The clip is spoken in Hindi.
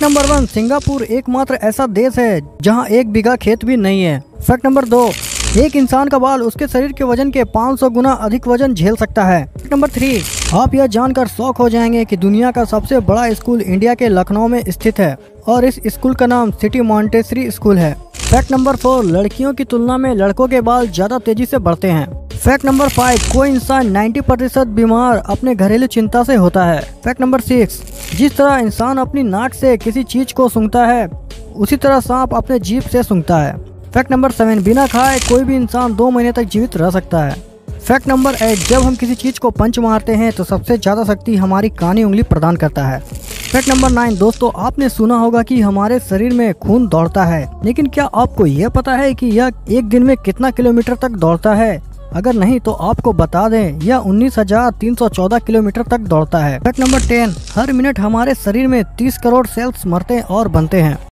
फैक्ट नंबर 1, सिंगापुर एकमात्र ऐसा देश है जहां एक बीघा खेत भी नहीं है। फैक्ट नंबर 2, एक इंसान का बाल उसके शरीर के वजन के 500 गुना अधिक वजन झेल सकता है। फैक्ट नंबर 3, आप यह जानकर शौक हो जाएंगे कि दुनिया का सबसे बड़ा स्कूल इंडिया के लखनऊ में स्थित है और इस स्कूल का नाम सिटी मॉन्टेसरी स्कूल है। फैक्ट नंबर 4, लड़कियों की तुलना में लड़कों के बाल ज्यादा तेजी से बढ़ते हैं। फैक्ट नंबर 5, कोई इंसान 90% बीमार अपने घरेलू चिंता से होता है। फैक्ट नंबर 6, जिस तरह इंसान अपनी नाक से किसी चीज को सूंघता है उसी तरह सांप अपने जीभ से सूंघता है। फैक्ट नंबर 7, बिना खाए कोई भी इंसान 2 महीने तक जीवित रह सकता है। फैक्ट नंबर 8, जब हम किसी चीज को पंच मारते हैं तो सबसे ज्यादा शक्ति हमारी कानी उंगली प्रदान करता है। फैक्ट नंबर 9, दोस्तों आपने सुना होगा कि हमारे शरीर में खून दौड़ता है, लेकिन क्या आपको यह पता है कि यह एक दिन में कितना किलोमीटर तक दौड़ता है? अगर नहीं तो आपको बता दें, यह 19,314 किलोमीटर तक दौड़ता है। फैक्ट नंबर 10, हर मिनट हमारे शरीर में 30 करोड़ सेल्स मरते और बनते हैं।